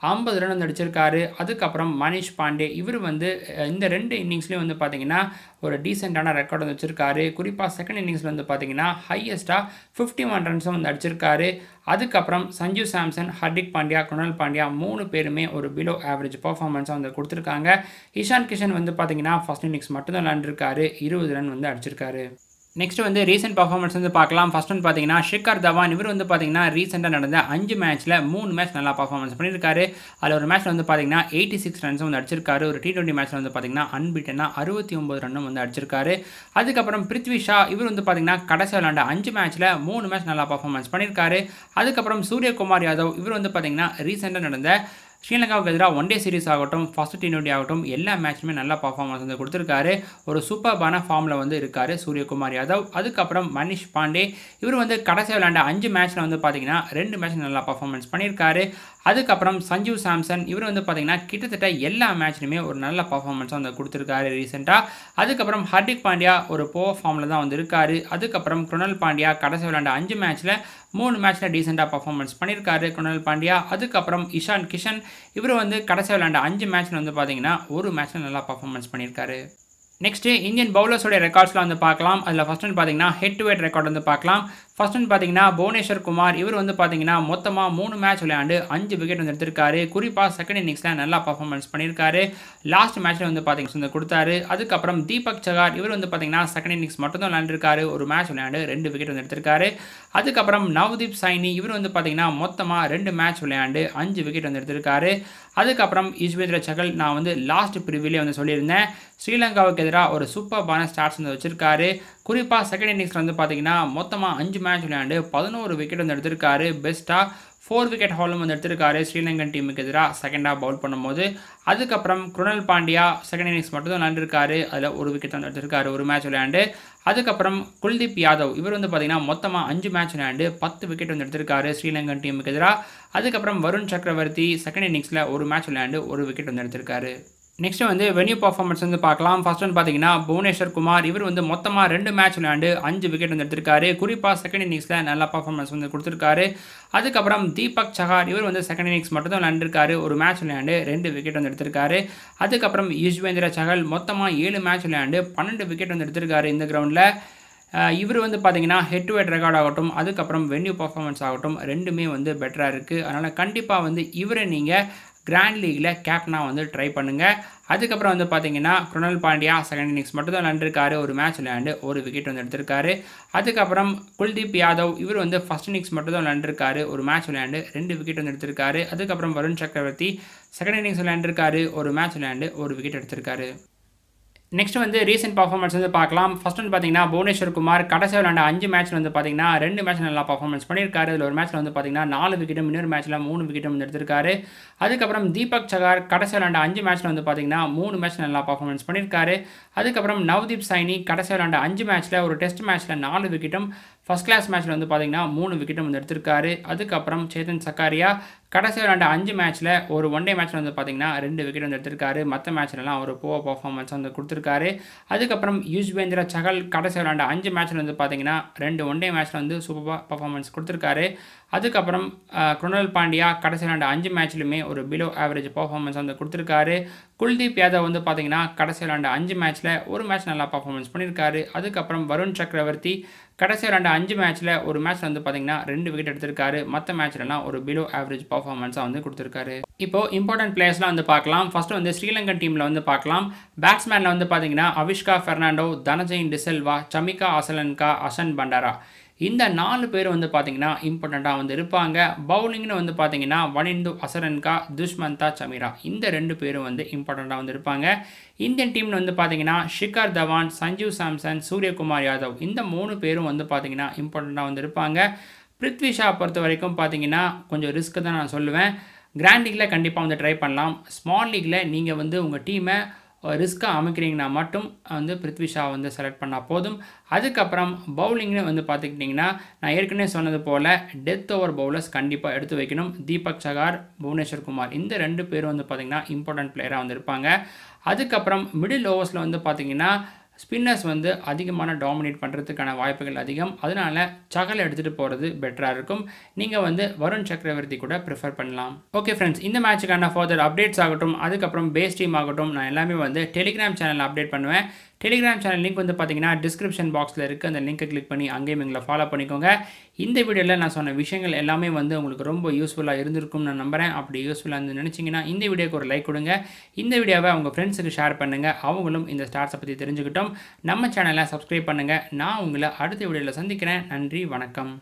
ஐம்பது ரன் வந்து அடிச்சிருக்காரு. அதுக்கப்புறம் மனிஷ் பாண்டே இவர் வந்து இந்த ரெண்டு இன்னிங்ஸ்லேயும் வந்து பார்த்திங்கன்னா ஒரு டீசெண்டான ரெக்கார்டு வந்து வச்சுருக்காரு. குறிப்பாக செகண்ட் இன்னிங்ஸில் வந்து பார்த்திங்கன்னா ஹையஸ்ட்டாக ஃபிஃப்டி ஒன் ரன்ஸும் வந்து அடிச்சிருக்காரு. அதுக்கப்புறம் சஞ்சு சாம்சன் ஹர்திக் பாண்டியா குணால் பாண்டியா மூணு பேருமே ஒரு பிலோ ஆவரேஜ் பர்ஃபார்மன்ஸாக வந்து கொடுத்துருக்காங்க. இஷான் கிஷன் வந்து பார்த்திங்கன்னா ஃபர்ஸ்ட் இன்னிங்ஸ் மட்டும்தான் விளையாண்டுருக்காரு. இருபது ரன் வந்து அடிச்சிருக்காரு. நெக்ஸ்ட் வந்து ரீசெண்ட் பர்ஃபார்மன்ஸ் வந்து பார்க்கலாம். ஃபர்ஸ்ட் ஒன் பார்த்திங்கன்னா ஷிகர் தவான் இவர் வந்து பார்த்திங்கன்னா ரீசெண்டாக நடந்த அஞ்சு மேட்ச்சில் மூணு மேட்ச் நல்லா பர்ஃபார்மன்ஸ் பண்ணியிருக்காரு. அதில் ஒரு மேட்ச்சில் வந்து பார்த்திங்கன்னா எயிட்டி சிக்ஸ் ரன்ஸும் வந்து அடிச்சிருக்காரு. ஒரு டி டுவெண்ட்டி மேட்ச்சில் வந்து பார்த்திங்கன்னா அன்பீட்டனா அறுபத்தி ஒம்பது ரன்னும் வந்து அடிச்சிருக்காரு. அதுக்கப்புறம் பிரித்வி ஷா இவர் வந்து பார்த்திங்கன்னா கடைசி விளையாண்ட அஞ்சு மேட்ச்சில் மூணு மேட்ச் நல்லா பர்ஃபார்மன்ஸ் பண்ணியிருக்காரு. அதுக்கப்புறம் சூரியகுமார் யாதவ் இவர் வந்து பார்த்திங்கன்னா ரீசெண்டாக நடந்த ஸ்ரீலங்காவுக்கு எதிராக ஒன் டே சீரிஸ் ஆகட்டும் ஃபஸ்ட் டி டுவெண்ட்டி ஆகட்டும் எல்லா மேட்சுமே நல்லா பர்ஃபார்மன்ஸ் வந்து கொடுத்துருக்காரு. ஒரு சூப்பர்பான ஃபார்மில் வந்து இருக்கார் சூரியகுமார் யாதவ். அதுக்கப்புறம் மனிஷ் பாண்டே இவர் வந்து கடைசி விளையாண்ட அஞ்சு மேட்ச்சில் வந்து பார்த்திங்கன்னா ரெண்டு மேட்ச் நல்லா பர்ஃபார்மன்ஸ் பண்ணியிருக்காரு. அதுக்கப்புறம் சஞ்சீவ் சாம்சன் இவர் வந்து பார்த்திங்கன்னா கிட்டத்தட்ட எல்லா மேட்ச்லையுமே ஒரு நல்ல பர்ஃபார்மன்ஸாக வந்து கொடுத்துருக்காரு ரீசெண்டாக. அதுக்கப்புறம் ஹர்திக் பாண்டியா ஒரு போ ஃபார்மில் தான் வந்து இருக்கார். அதுக்கப்புறம் குணால் பாண்டியா கடைசி விளையாண்ட அஞ்சு மேட்ச்சில் மூணு மேட்ச்சில் டீசெண்டாக பர்ஃபார்மன்ஸ் பண்ணியிருக்காரு குணால் பாண்டியா. அதுக்கப்புறம் இஷான் கிஷன் இவர் வந்து கடைசி விளையாண்ட அஞ்சு மேட்ச்சில் வந்து பார்த்திங்கன்னா ஒரு மேட்ச்சில் நல்லா பர்ஃபார்மன்ஸ் பண்ணியிருக்காரு. நெக்ஸ்ட்டு இந்தியன் பவுலர்ஸோடைய ரெக்கார்ட்ஸ்லாம் வந்து பார்க்கலாம். அதில் ஃபர்ஸ்ட் ஒன் பார்த்திங்கன்னா ஹெட் டு ஹெட் ரெக்கார்டு வந்து பார்க்கலாம். ஃபர்ஸ்ட் ஒன் பார்த்திங்கன்னா புவனேஸ்வர் குமார் இவர் வந்து பார்த்திங்கன்னா மொத்தமாக மூணு மேட்ச் விளையாண்டு அஞ்சு விக்கெட் வந்து எடுத்திருக்காரு. குறிப்பாக செகண்ட் இன்னிங்ஸில் நல்லா பர்ஃபார்மன்ஸ் பண்ணியிருக்காரு. லாஸ்ட் மேட்ச்சில் வந்து பார்த்திங்கன்னா வந்து கொடுத்தாரு. அதுக்கப்புறம் தீபக் சஹார் இவர் வந்து பார்த்திங்கன்னா செகண்ட் இன்னிங்ஸ் மட்டும் தான் விளையாண்டுருக்காரு. ஒரு மேட்ச் விளையாண்டு ரெண்டு விக்கெட் வந்து எடுத்திருக்காரு. அதுக்கப்புறம் நவ்தீப் சைனி இவர் வந்து பார்த்திங்கன்னா மொத்தமாக ரெண்டு மேட்ச் விளையாண்டு அஞ்சு விக்கெட் வந்து எடுத்திருக்காரு. அதுக்கப்புறம் யுஜ்வேந்திர சஹல் நான் வந்து லாஸ்ட் ப்ரிவியூலே வந்து சொல்லியிருந்தேன் ஸ்ரீலங்காவுக்கு எதிராக ஒரு சூப்பர்பான ஸ்டார்ட்ஸ் வந்து வச்சுருக்காரு. குறிப்பாக செகண்ட் இன்னிங்ஸில் வந்து பார்த்திங்கன்னா மொத்தமாக அஞ்சு மேட்ச் விளையாண்டு பதினோரு விக்கெட் வந்து எடுத்திருக்காரு. பெஸ்ட்டாக ஃபோர் விக்கெட் ஹாலும் வந்து எடுத்திருக்காரு ஸ்ரீலங்கன் டீமுக்கு எதிராக செகண்டாக பவுல் பண்ணும்போது. அதுக்கப்புறம் குணால் பாண்டியா செகண்ட் இன்னிங்ஸ் மட்டும்தான் விளையாண்டுருக்காரு. அதில் ஒரு விக்கெட் வந்து எடுத்திருக்காரு ஒரு மேட்ச் விளையாண்டு. அதுக்கப்புறம் குல்தீப் யாதவ் இவர் வந்து பார்த்திங்கன்னா மொத்தமாக அஞ்சு மேட்ச் விளையாண்டு பத்து விக்கெட் வந்து எடுத்திருக்காரு ஸ்ரீலங்கன் டீமுக்கு எதிராக. அதுக்கப்புறம் வருண் சக்கரவர்த்தி செகண்ட் இன்னிங்ஸில் ஒரு மேட்ச் விளையாண்டு ஒரு விக்கெட் வந்து எடுத்திருக்காரு. நெக்ஸ்ட்டு வந்து வென்யூ பர்ஃபார்மன்ஸ் வந்து பார்க்கலாம். ஃபர்ஸ்ட் ஒன் பார்த்திங்கன்னா புவனேஸ்வர் குமார் இவர் வந்து மொத்தமாக ரெண்டு மேட்ச் விளையாண்டு அஞ்சு விக்கெட் வந்து எடுத்திருக்காரு. குறிப்பாக செகண்ட் இன்னிங்ஸில் நல்லா பர்ஃபார்மன்ஸ் வந்து கொடுத்துருக்காரு. அதுக்கப்புறம் தீபக் சஹார் இவர் வந்து செகண்ட் இன்னிங்ஸ் மட்டும் தான் விளையாண்டுருக்காரு. ஒரு மேட்ச் விளையாண்டு ரெண்டு விக்கெட் வந்து எடுத்திருக்காரு. அதுக்கப்புறம் யுஜ்வேந்திர சஹல் மொத்தமாக ஏழு மேட்ச் விளையாண்டு பன்னெண்டு விக்கெட் வந்து எடுத்திருக்காரு இந்த கிரவுண்டில். இவர் வந்து பார்த்திங்கன்னா ஹெட் டு ஹெட் ரெக்கார்ட் ஆகட்டும் அதுக்கப்புறம் வென்யூ பர்ஃபார்மன்ஸ் ஆகட்டும் ரெண்டுமே வந்து பெட்டராக இருக்குது. அதனால் கண்டிப்பாக வந்து இவரை நீங்கள் grand league captain வந்து ட்ரை பண்ணுங்க. அதுக்கப்புறம் வந்து பார்த்தீங்கன்னா குருணால் பாண்டியா செகண்ட் இன்னிங்ஸ் மட்டும் தான் விளையாண்டுருக்காரு, ஒரு மேட்ச் விளையாண்டு ஒரு விக்கெட் வந்து எடுத்திருக்காரு. அதுக்கப்புறம் குல்தீப் யாதவ் இவர் வந்து ஃபர்ஸ்ட் இன்னிங்ஸ் மட்டும் தான் விளையாண்டுருக்காரு, ஒரு மேட்ச் விளையாண்டு ரெண்டு விக்கெட் வந்து எடுத்திருக்காரு. அதுக்கப்புறம் வருண் சக்கரவர்த்தி செகண்ட் இன்னிங்ஸ் விளையாண்டுருக்காரு, ஒரு மேட்ச் விளையாண்டு ஒரு விக்கெட் எடுத்திருக்காரு. நெக்ஸ்ட் வந்து ரீசெண்ட் பர்ஃபார்மன்ஸ் வந்து பார்க்கலாம். ஃபர்ஸ்ட் வந்து பார்த்தீங்கன்னா புவனேஸ்வர் குமார் கடைசி விளையாண்ட அஞ்சு மேட்ச்சில் வந்து பார்த்தீங்கன்னா ரெண்டு மேட்ச் நல்லா பர்ஃபார்மன்ஸ் பண்ணியிருக்காரு. அதில் ஒரு மேட்ச்சில் வந்து பார்த்தீங்கன்னா நாலு விக்கெட்டும் இன்னொரு மேட்ச்சில் மூணு விக்கெட்டும் வந்து எடுத்திருக்காரு. அதுக்கப்புறம் தீபக் சஹார் கடைசி விளையாண்ட அஞ்சு மேட்ச்சில் வந்து பார்த்தீங்கன்னா மூணு மேட்ச் நல்லா பர்ஃபார்மன்ஸ் பண்ணியிருக்காரு. அதுக்கப்புறம் நவ்தீப் சைனி கடைசி விளையாண்ட அஞ்சு மேட்ச்சில் ஒரு டெஸ்ட் மேட்ச்சில் நாலு விக்கெட்டும் ஃபஸ்ட் கிளாஸ் மேட்ச்சில் வந்து பார்த்தீங்கன்னா மூணு விக்கெட்டும் வந்து எடுத்திருக்காரு. அதுக்கப்புறம் சேதன் சக்காரியா கடைசி விளையாண்ட அஞ்சு மேட்ச்சில் ஒரு ஒன் டே மேட்ச்சில் வந்து பார்த்தீங்கன்னா ரெண்டு விக்கெட் வந்து எடுத்திருக்காரு, மற்ற மேட்ச்லலாம் அவர் போவ பர்ஃபார்மன்ஸ் வந்து கொடுத்துருக்காரு. அதுக்கப்புறம் யுஜ்வேந்திர சஹல் கடைசி விளையாண்ட அஞ்சு மேட்ச்சில் வந்து பார்த்தீங்கன்னா ரெண்டு ஒன் டே மேட்ச்சில் வந்து சூப்பராக பர்ஃபார்மன்ஸ் கொடுத்துருக்காரு. அதுக்கப்புறம் குருணால் பாண்டியா கடைசி விளையாண்ட அஞ்சு மேட்ச்லையுமே ஒரு பிலோ ஆவரேஜ் பர்ஃபார்மன்ஸ் வந்து கொடுத்துருக்காரு. குல்தீப் யாதவ் வந்து பார்த்தீங்கன்னா கடைசி விளையாண்ட அஞ்சு மேட்ச்சில் ஒரு மேட்ச் நல்லா பர்ஃபார்மன்ஸ் பண்ணியிருக்காரு. அதுக்கப்புறம் வருண் சக்கரவர்த்தி கடைசி விளையாண்ட அஞ்சு மேட்ச்சில் ஒரு மேட்ச்சில் வந்து பார்த்தீங்கன்னா ரெண்டு விக்கெட் எடுத்திருக்காரு, மற்ற மேட்ச்லலாம் ஒரு பிலோ ஆவரேஜ் பர்ஃபார்மன்ஸாக வந்து கொடுத்துருக்காரு. இப்போது இம்பார்ட்டன்ட் பிளேயர்ஸ்லாம் வந்து பார்க்கலாம். ஃபஸ்ட்டு வந்து ஸ்ரீலங்கன் டீமில் வந்து பார்க்கலாம். பேட்ஸ்மேனில் வந்து பார்த்தீங்கன்னா அவிஷ்கா ஃபெர்னாண்டோ, தனஞ்சய டி சில்வா, சமிகா அசலன்கா, அசன் பண்டாரா இந்த நாலு பேர் வந்து பார்த்தீங்கன்னா இம்பார்ட்டண்ட்டாக வந்து இருப்பாங்க. பவுலிங்னு வந்து பார்த்தீங்கன்னா வனிந்து ஹசரங்கா, துஷ்மந்தா சமீரா இந்த ரெண்டு பேரும் வந்து இம்பார்ட்டண்ட்டாக வந்து இருப்பாங்க. இந்தியன் டீமில் வந்து பார்த்தீங்கன்னா ஷிகர் தவான், சஞ்சு சாம்சன், சூரியகுமார் யாதவ் இந்த மூணு பேரும் வந்து பார்த்தீங்கன்னா இம்பார்ட்டண்ட்டாக வந்து இருப்பாங்க. பிருத்வி ஷா பொறுத்த வரைக்கும் பார்த்தீங்கன்னா கொஞ்சம் ரிஸ்க்கு தான் நான் சொல்லுவேன். கிராண்ட் லீக்கில் கண்டிப்பாக வந்து ட்ரை பண்ணலாம். ஸ்மால் லீக்கில் நீங்கள் வந்து உங்கள் டீமை ரிஸ்க்காக அமைக்கிறீங்கன்னா மட்டும் வந்து பிருத்வி ஷா வந்து செலக்ட் பண்ணால் போதும். அதுக்கப்புறம் பவுலிங்னு வந்து பார்த்துக்கிட்டிங்கன்னா நான் ஏற்கனவே சொன்னது போல் டெத் ஓவர் பவுலர்ஸ் கண்டிப்பாக எடுத்து வைக்கணும். தீபக் சஹார், புவனேஸ்வர் குமார் இந்த ரெண்டு பேரும் வந்து பார்த்திங்கன்னா இம்பார்ட்டன்ட் பிளேயராக வந்து இருப்பாங்க. அதுக்கப்புறம் மிடில் ஓவர்ஸில் வந்து பார்த்திங்கன்னா ஸ்பின்னர்ஸ் வந்து அதிகமான டாமினேட் பண்ணுறதுக்கான வாய்ப்புகள் அதிகம். அதனால் சகல் எடுத்துகிட்டு போகிறது பெட்டராக இருக்கும். நீங்கள் வந்து வருண் சக்கரவர்த்தி கூட ப்ரிஃபர் பண்ணலாம். ஓகே ஃப்ரெண்ட்ஸ், இந்த மேட்சுக்கான ஃபர்தர் அப்டேட்ஸ் ஆகட்டும் அதுக்கப்புறம் பேஸ் டீம் ஆகட்டும் நான் எல்லாமே வந்து டெலிகிராம் சேனலில் அப்டேட் பண்ணுவேன். டெலிகிராம் சேனல் லிங்க் வந்து பார்த்தீங்கன்னா டிஸ்கிரிப்ஷன் பாக்ஸில் இருக்குது. அந்த லிங்க்கை கிளிக் பண்ணி அங்கேயும் எங்களை ஃபாலோ பண்ணிக்கோங்க. இந்த வீடியோவில் நான் சொன்ன விஷயங்கள் எல்லாமே வந்து உங்களுக்கு ரொம்ப யூஸ்ஃபுல்லாக இருந்திருக்கும்னு நான் நம்புகிறேன். அப்படி யூஸ்ஃபுல்லாக இருந்து நினச்சிங்கன்னா இந்த வீடியோக்கு ஒரு லைக் கொடுங்க. இந்த வீடியோவை உங்கள் ஃப்ரெண்ட்ஸுக்கு ஷேர் பண்ணுங்கள், அவங்களும் இந்த ஸ்டார்ஸை பற்றி தெரிஞ்சுக்கிட்டோம். நம்ம சேனலை சப்ஸ்கிரைப் பண்ணுங்கள். நான் உங்களை அடுத்த வீடியோவில் சந்திக்கிறேன். நன்றி, வணக்கம்.